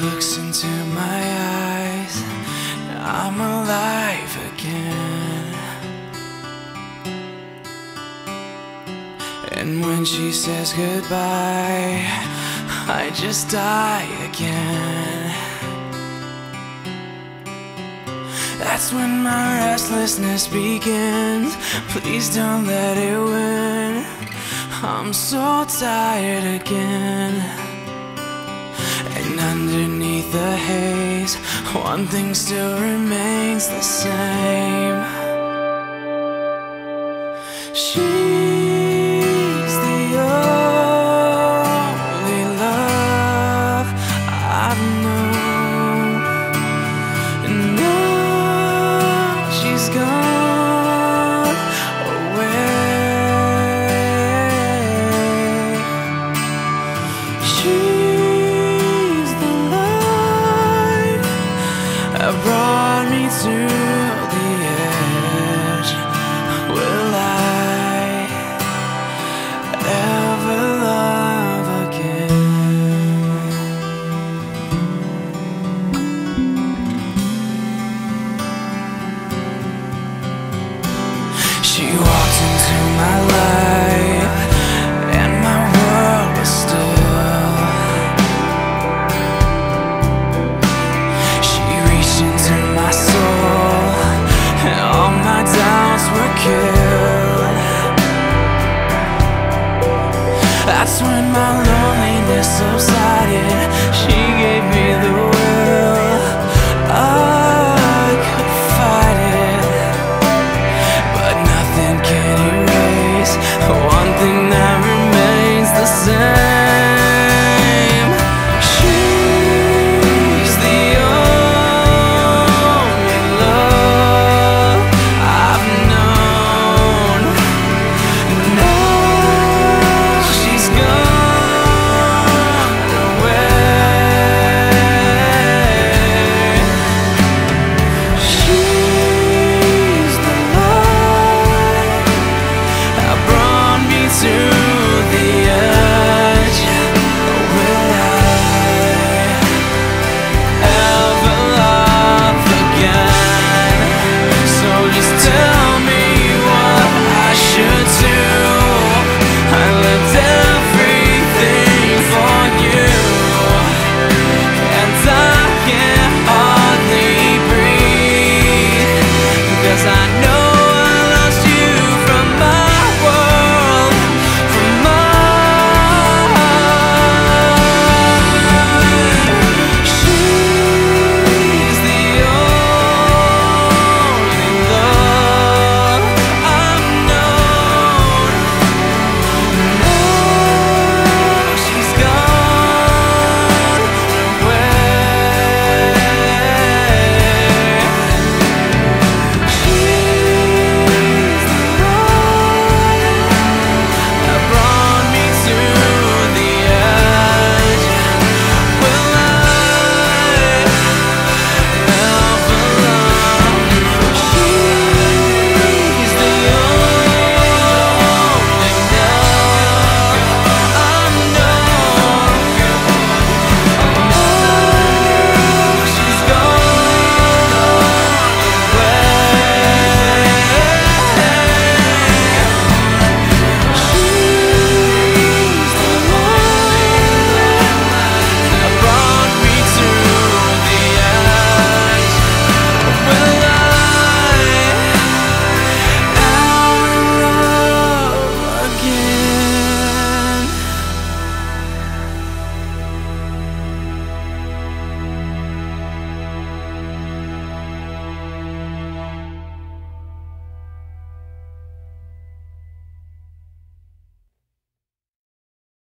looks into my eyes, I'm alive again. And when she says goodbye, I just die again. That's when my restlessness begins. Please don't let it win. I'm so tired again. And underneath the haze, one thing still remains the same. She's the only love I've known. And now she's gone away. Brought me to the edge. Will I ever love again? She walked into my life and my world was still. She into my soul, and all my doubts were killed. That's when my loneliness subsided. She